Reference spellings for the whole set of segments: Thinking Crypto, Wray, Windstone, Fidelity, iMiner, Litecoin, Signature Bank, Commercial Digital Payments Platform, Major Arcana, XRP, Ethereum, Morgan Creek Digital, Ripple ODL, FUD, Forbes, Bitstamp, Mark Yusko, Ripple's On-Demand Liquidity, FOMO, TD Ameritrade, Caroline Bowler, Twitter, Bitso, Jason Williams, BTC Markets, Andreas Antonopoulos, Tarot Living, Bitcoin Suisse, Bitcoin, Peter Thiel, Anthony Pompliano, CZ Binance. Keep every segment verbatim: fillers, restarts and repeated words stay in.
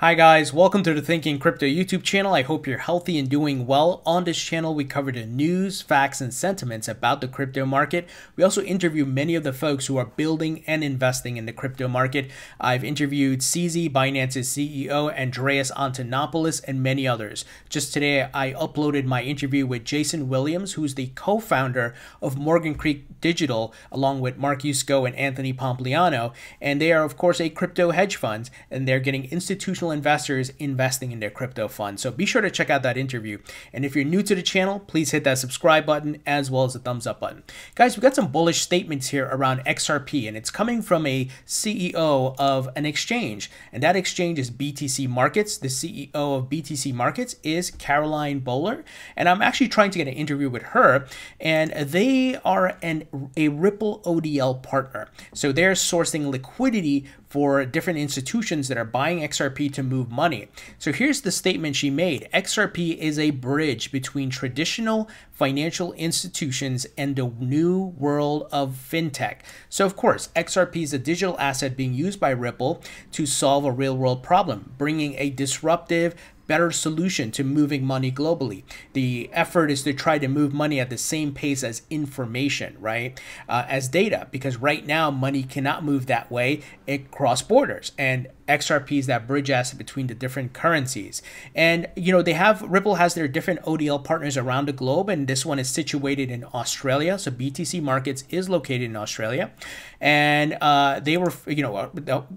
Hi guys, welcome to the Thinking Crypto YouTube channel. I hope you're healthy and doing well. On this channel, we cover the news, facts, and sentiments about the crypto market. We also interview many of the folks who are building and investing in the crypto market. I've interviewed C Z, Binance's C E O, Andreas Antonopoulos, and many others. Just today, I uploaded my interview with Jason Williams, who's the co-founder of Morgan Creek Digital, along with Mark Yusko and Anthony Pompliano. And they are, of course, a crypto hedge fund, and they're getting institutional investors investing in their crypto fund. So be sure to check out that interview. And if you're new to the channel, please hit that subscribe button as well as the thumbs up button. Guys, we got some bullish statements here around X R P, and it's coming from a C E O of an exchange. And that exchange is B T C Markets. The C E O of B T C Markets is Caroline Bowler. And I'm actually trying to get an interview with her. And they are an, a Ripple O D L partner. So they're sourcing liquidity for different institutions that are buying X R P to move money. So here's the statement she made. X R P is a bridge between traditional financial institutions and the new world of fintech. So of course, X R P is a digital asset being used by Ripple to solve a real world problem, bringing a disruptive, better solution to moving money globally. The effort is to try to move money at the same pace as information, right? Uh, as data, because right now money cannot move that way across borders. And X R P is that bridge asset between the different currencies. And, you know, they have, Ripple has their different O D L partners around the globe. And this one is situated in Australia. So B T C Markets is located in Australia. And uh, they were, you know,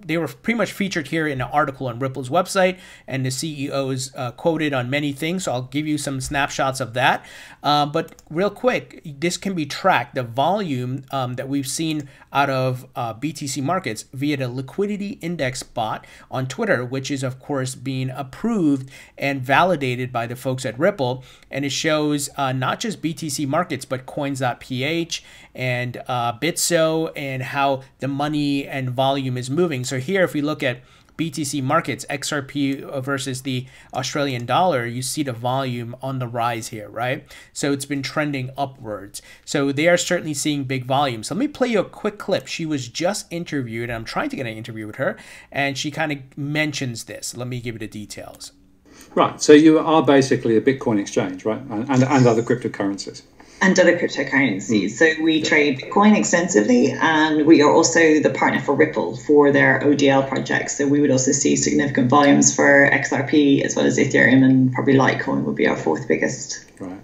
they were pretty much featured here in an article on Ripple's website. And the C E O is Uh, quoted on many things, so I'll give you some snapshots of that. Uh, but real quick, this can be tracked, the volume um, that we've seen out of uh, B T C Markets via the liquidity index bot on Twitter, which is of course being approved and validated by the folks at Ripple. And it shows uh, not just B T C Markets, but coins dot p h and uh, Bitso, and how the money and volume is moving. So here, if we look at B T C Markets, X R P versus the Australian dollar, you see the volume on the rise here, right? So it's been trending upwards. So they are certainly seeing big volumes. So let me play you a quick clip. She was just interviewed, and I'm trying to get an interview with her, and she kind of mentions this. Let me give you the details. Right, so you are basically a Bitcoin exchange, right? And, and, and other cryptocurrencies. And other cryptocurrencies. So we yeah. trade Bitcoin extensively, and we are also the partner for Ripple for their O D L projects. So we would also see significant volumes for X R P as well as Ethereum, and probably Litecoin would be our fourth biggest. Right.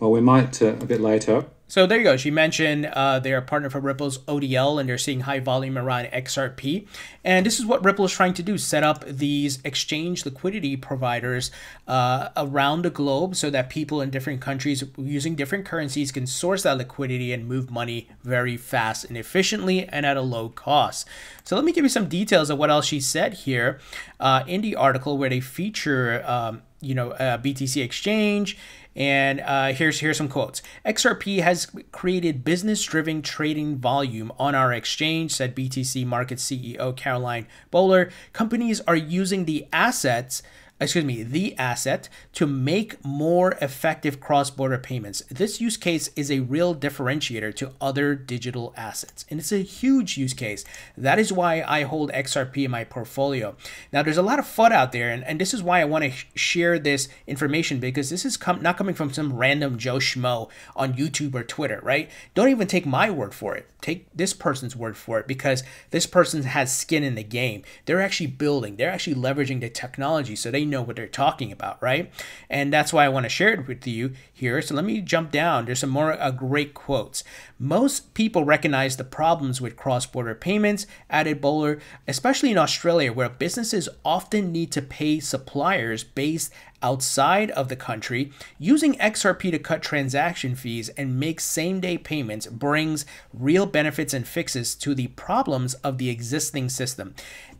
Well, we might uh, a bit later. So there you go. She mentioned uh, they are a partner for Ripple's O D L, and they're seeing high volume around X R P. And this is what Ripple is trying to do, set up these exchange liquidity providers uh, around the globe so that people in different countries using different currencies can source that liquidity and move money very fast and efficiently and at a low cost. So let me give you some details of what else she said here uh, in the article where they feature um, you know, uh, B T C Exchange. And uh, here's, here's some quotes. X R P has created business-driven trading volume on our exchange, said B T C Markets C E O Caroline Bowler. Companies are using the assets, excuse me, the asset to make more effective cross-border payments. This use case is a real differentiator to other digital assets. And it's a huge use case. That is why I hold X R P in my portfolio. Now, there's a lot of FUD out there, and, and this is why I want to share this information, because this is com not coming from some random Joe Schmo on YouTube or Twitter, right? Don't even take my word for it. Take this person's word for it, because this person has skin in the game. They're actually building, they're actually leveraging the technology, so they know what they're talking about, right? And that's why I want to share it with you here. So let me jump down. There's some more uh, great quotes. Most people recognize the problems with cross-border payments, added Bowler, especially in Australia, where businesses often need to pay suppliers based outside of the country. Using X R P to cut transaction fees and make same-day payments brings real benefits and fixes to the problems of the existing system.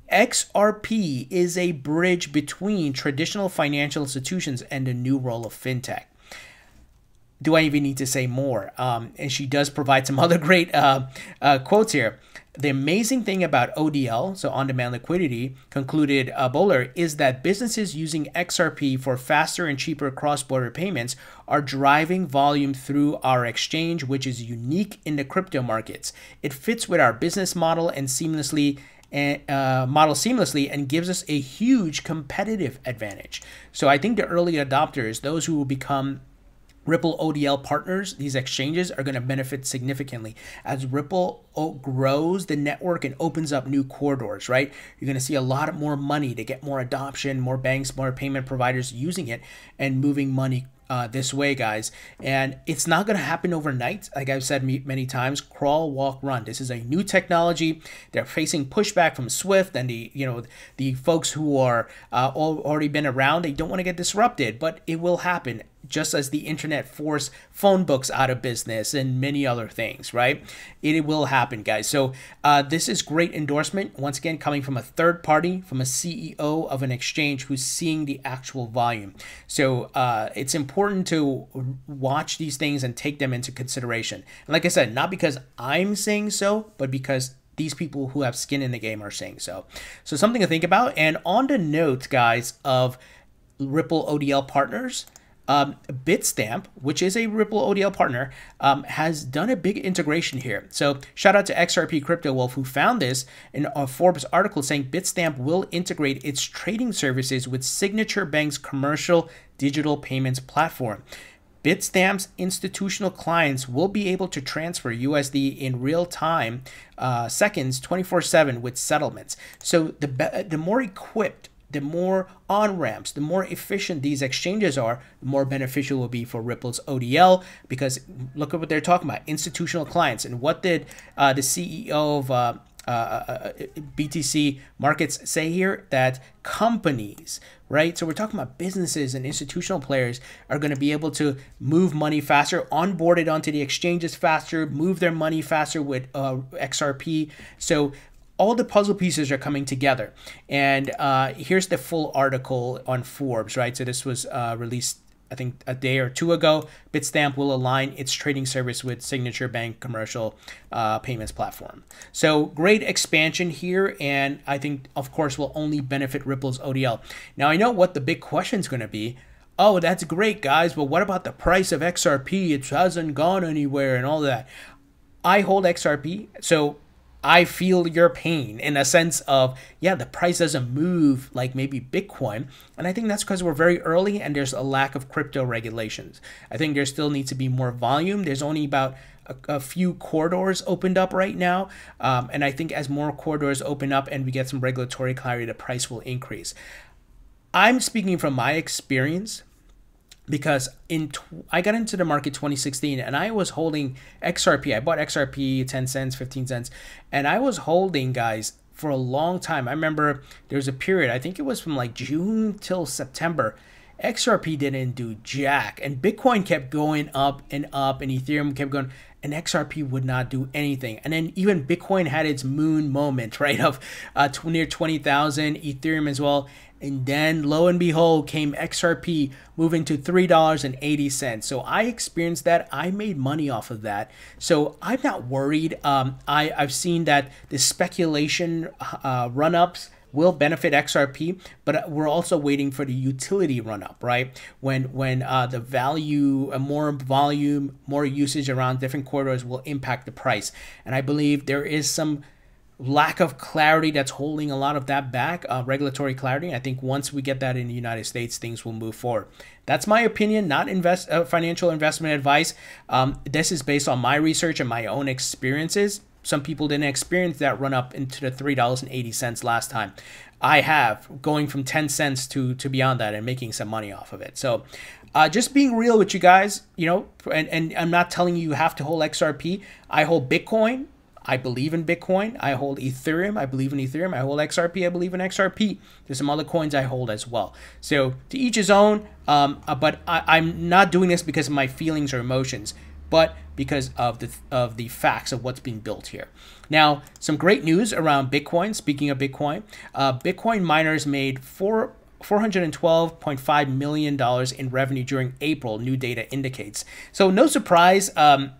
X R P is a bridge between traditional financial institutions and the new role of fintech. do I even need to say more? Um, and she does provide some other great uh, uh, quotes here. The amazing thing about O D L, so on-demand liquidity, concluded uh, Bowler, is that businesses using X R P for faster and cheaper cross-border payments are driving volume through our exchange, which is unique in the crypto markets. It fits with our business model and seamlessly and uh, model seamlessly and gives us a huge competitive advantage. So I think the early adopters, those who will become Ripple O D L partners, these exchanges are going to benefit significantly as Ripple grows the network and opens up new corridors, right? You're going to see a lot more money to get more adoption, more banks, more payment providers using it and moving money uh, this way, guys. And it's not going to happen overnight. Like I've said many times, crawl, walk, run. This is a new technology. They're facing pushback from Swift and the, you know, the folks who are uh, already been around. They don't want to get disrupted, but it will happen. Just as the internet forced phone books out of business and many other things, right? It will happen, guys. So uh, this is great endorsement, once again, coming from a third party, from a C E O of an exchange who's seeing the actual volume. So uh, it's important to watch these things and take them into consideration. And like I said, not because I'm saying so, but because these people who have skin in the game are saying so. So something to think about. And on the note, guys, of Ripple O D L partners, Um, Bitstamp, which is a Ripple O D L partner, um, has done a big integration here. So shout out to X R P Crypto Wolf, who found this in a Forbes article saying Bitstamp will integrate its trading services with Signature Bank's commercial digital payments platform. Bitstamp's institutional clients will be able to transfer U S D in real time, uh, seconds, twenty-four seven with settlements. So the, the more equipped, the more on-ramps, the more efficient these exchanges are, the more beneficial will be for Ripple's O D L, because look at what they're talking about, institutional clients. And what did uh, the C E O of uh, uh, B T C Markets say here? That companies, right? So we're talking about businesses and institutional players are going to be able to move money faster, onboard it onto the exchanges faster, move their money faster with uh, X R P. So all the puzzle pieces are coming together. And uh, here's the full article on Forbes, right? So this was uh, released, I think, a day or two ago. Bitstamp will align its trading service with Signature Bank commercial uh, payments platform. So great expansion here. And I think, of course, will only benefit Ripple's O D L. Now, I know what the big question is going to be. Oh, that's great, guys. But what about the price of X R P? It hasn't gone anywhere and all that. I hold X R P. So I feel your pain in a sense of, yeah, the price doesn't move like maybe Bitcoin. And I think that's because we're very early and there's a lack of crypto regulations. I think there still needs to be more volume. There's only about a, a few corridors opened up right now. Um, and I think as more corridors open up and we get some regulatory clarity, the price will increase. I'm speaking from my experience, because in I got into the market twenty sixteen and I was holding X R P. I bought X R P ten cents, fifteen cents, and I was holding, guys, for a long time. I remember there was a period, I think it was from like June till September, X R P didn't do jack, and Bitcoin kept going up and up, and Ethereum kept going, and X R P would not do anything. And then even Bitcoin had its moon moment, right, of uh, near twenty thousand, Ethereum as well. And then lo and behold came X R P moving to three dollars and eighty cents. So I experienced that. I made money off of that. So I'm not worried. Um, I, I've seen that the speculation uh, run-ups will benefit X R P, but we're also waiting for the utility run-up, right? When when uh, the value, uh, more volume, more usage around different corridors will impact the price. And I believe there is some lack of clarity that's holding a lot of that back, uh, regulatory clarity. I think once we get that in the United States, things will move forward. That's my opinion, not invest uh, financial investment advice. Um, this is based on my research and my own experiences. Some people didn't experience that run up into the three dollars and eighty cents last time. I have, going from ten cents to, to beyond that and making some money off of it. So uh, just being real with you guys, you know, and, and I'm not telling you you have to hold X R P. I hold Bitcoin. I believe in Bitcoin. I hold Ethereum. I believe in Ethereum. I hold X R P. I believe in X R P. There's some other coins I hold as well. So to each his own, um, uh, but I, I'm not doing this because of my feelings or emotions, but because of the of the facts of what's being built here. Now, some great news around Bitcoin. Speaking of Bitcoin, uh, Bitcoin miners made four four hundred twelve point five million dollars in revenue during April, new data indicates. So no surprise, um,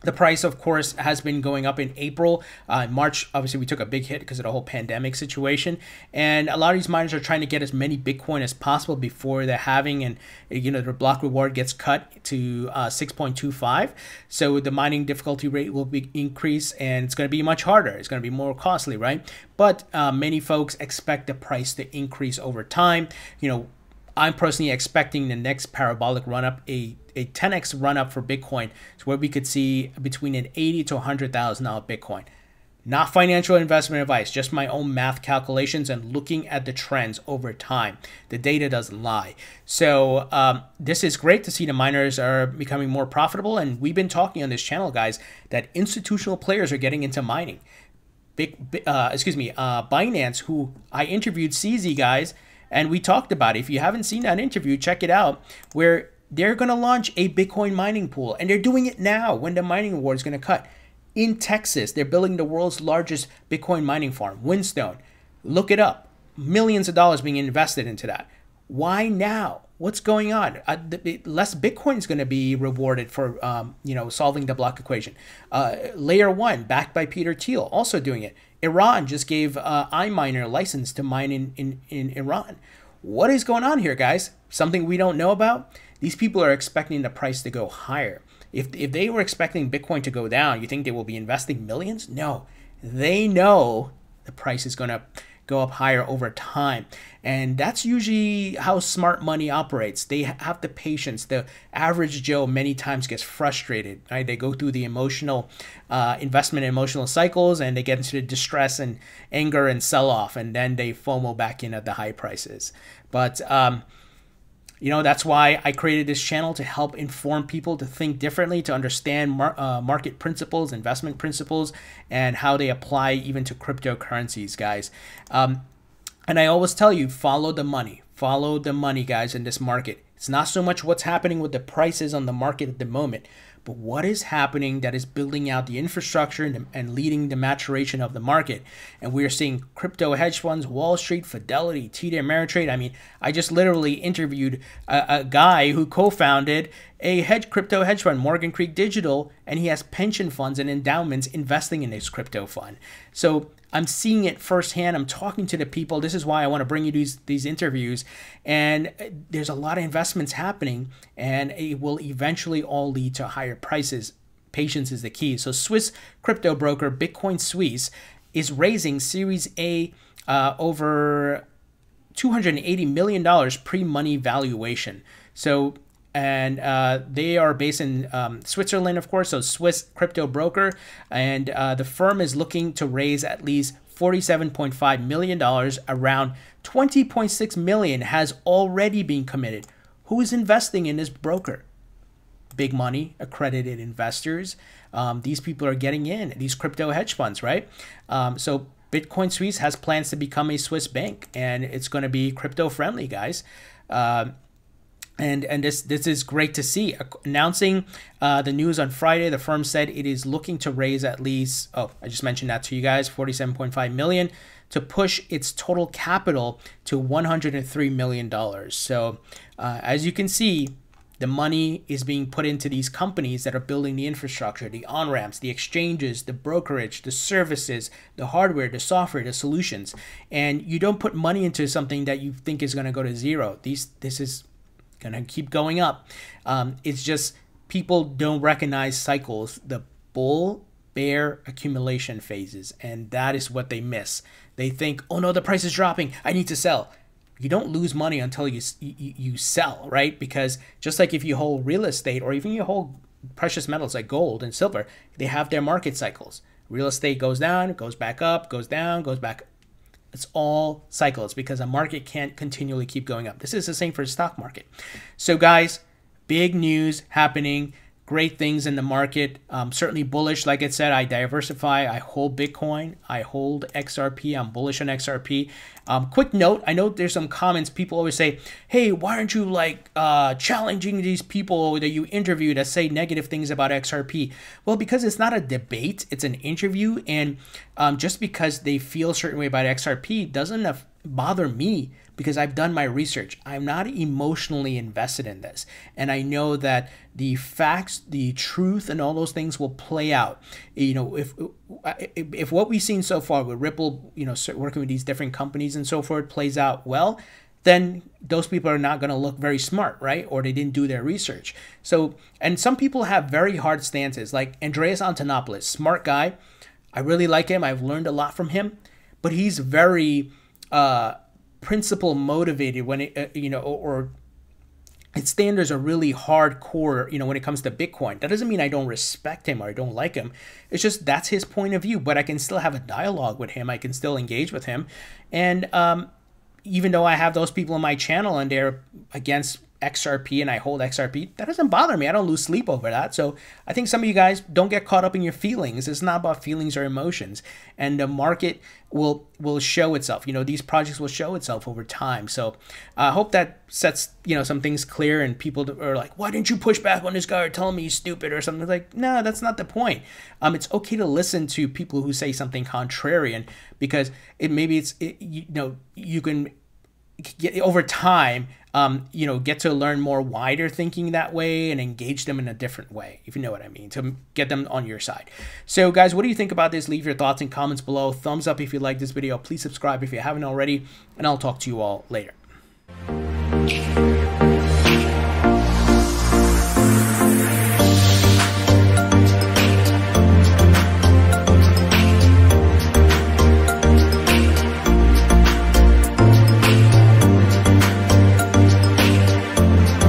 the price, of course, has been going up in April. Uh, March, obviously, we took a big hit because of the whole pandemic situation. And a lot of these miners are trying to get as many Bitcoin as possible before they're having, and you know, their block reward gets cut to uh, six point two five. So the mining difficulty rate will be increased, and it's going to be much harder. It's going to be more costly, right? But uh, many folks expect the price to increase over time. You know, I'm personally expecting the next parabolic run up, a a ten X run up for Bitcoin, to where we could see between an eighty to one hundred thousand dollar Bitcoin. Not financial investment advice, just my own math calculations and looking at the trends over time. The data doesn't lie. So um, this is great to see the miners are becoming more profitable. And we've been talking on this channel, guys, that institutional players are getting into mining. Big, uh, excuse me, uh, Binance, who I interviewed, C Z, guys, and we talked about it. If you haven't seen that interview, check it out, where they're going to launch a Bitcoin mining pool, and they're doing it now when the mining award is going to cut. In Texas, they're building the world's largest Bitcoin mining farm, Windstone. Look it up. Millions of dollars being invested into that. Why now? What's going on? Uh, the, less Bitcoin is going to be rewarded for um, you know, solving the block equation. Uh, layer one, backed by Peter Thiel, also doing it. Iran just gave uh, iMiner a license to mine in, in, in Iran. What is going on here, guys? Something we don't know about? These people are expecting the price to go higher. If, if they were expecting Bitcoin to go down, you think they will be investing millions? No, they know the price is going to go up higher over time. And that's usually how smart money operates. They have the patience. The average Joe many times gets frustrated, right? They go through the emotional uh, investment, emotional cycles, and they get into the distress and anger and sell off, and then they FOMO back in at the high prices. But um, you know, that's why I created this channel, to help inform people to think differently, to understand mar uh, market principles, investment principles, and how they apply even to cryptocurrencies, guys. Um, and I always tell you, follow the money. Follow the money, guys, in this market. It's not so much what's happening with the prices on the market at the moment, but what is happening that is building out the infrastructure and, and leading the maturation of the market. And we are seeing crypto hedge funds, Wall Street, Fidelity, T D Ameritrade. I mean, I just literally interviewed a, a guy who co-founded a hedge, crypto hedge fund, Morgan Creek Digital, and he has pension funds and endowments investing in his crypto fund. So I'm seeing it firsthand. I'm talking to the people. This is why I want to bring you these, these interviews. And there's a lot of investments happening, and it will eventually all lead to higher prices. Patience is the key. So Swiss crypto broker Bitcoin Suisse is raising Series A uh, over two hundred eighty million dollars pre-money valuation. So, and uh, they are based in um, Switzerland, of course, so Swiss crypto broker. And uh, the firm is looking to raise at least forty-seven point five million dollars. Around twenty point six million dollars has already been committed. Who is investing in this broker? Big money, accredited investors. Um, these people are getting in, these crypto hedge funds, right? Um, so Bitcoin Suisse has plans to become a Swiss bank, and it's going to be crypto friendly, guys. Uh, And and this this is great to see. Announcing uh, the news on Friday, the firm said it is looking to raise at least, oh, I just mentioned that to you guys, forty-seven point five million dollars, to push its total capital to one hundred three million dollars. So uh, as you can see, the money is being put into these companies that are building the infrastructure, the on-ramps, the exchanges, the brokerage, the services, the hardware, the software, the solutions. And you don't put money into something that you think is going to go to zero. These this is gonna keep going up. Um, it's just people don't recognize cycles, the bull bear accumulation phases, and that is what they miss. They think, oh no, the price is dropping, I need to sell. You don't lose money until you, you, you sell, right? Because just like if you hold real estate, or even you hold precious metals like gold and silver, they have their market cycles. Real estate goes down, goes back up, goes down, goes back up. It's all cycles, because a market can't continually keep going up. This is the same for the stock market. So guys, big news happening, great things in the market. Um, certainly bullish. Like I said, I diversify. I hold Bitcoin. I hold X R P. I'm bullish on X R P. Um, quick note, I know there's some comments. People always say, hey, why aren't you like uh, challenging these people that you interview that say negative things about X R P? Well, because it's not a debate, it's an interview. And um, just because they feel a certain way about X R P doesn't bother me, because I've done my research. I'm not emotionally invested in this. And I know that the facts, the truth, and all those things will play out. You know, if if what we've seen so far with Ripple, you know, working with these different companies and so forth plays out well, then those people are not going to look very smart, right? Or they didn't do their research. So, and some people have very hard stances, like Andreas Antonopoulos, smart guy. I really like him. I've learned a lot from him, but he's very uh, principle motivated when it, uh, you know, or, or its standards are really hardcore, you know, when it comes to Bitcoin. That doesn't mean I don't respect him or I don't like him. It's just that's his point of view, but I can still have a dialogue with him. I can still engage with him. And, um, even though I have those people on my channel and they're against X R P and I hold X R P, that doesn't bother me. I don't lose sleep over that. So I think some of you guys don't get caught up in your feelings. It's not about feelings or emotions. And the market will will show itself. You know, these projects will show itself over time. So I uh, hope that sets, you know, some things clear, and people are like, why didn't you push back on this guy or tell him he's stupid or something? Like, no, that's not the point. Um, it's okay to listen to people who say something contrarian, because it maybe it's, it, you know, you can get over time, um, you know, get to learn more wider thinking that way and engage them in a different way, if you know what I mean, to get them on your side. So guys, what do you think about this? Leave your thoughts and comments below. Thumbs up if you like this video. Please subscribe if you haven't already, and I'll talk to you all later.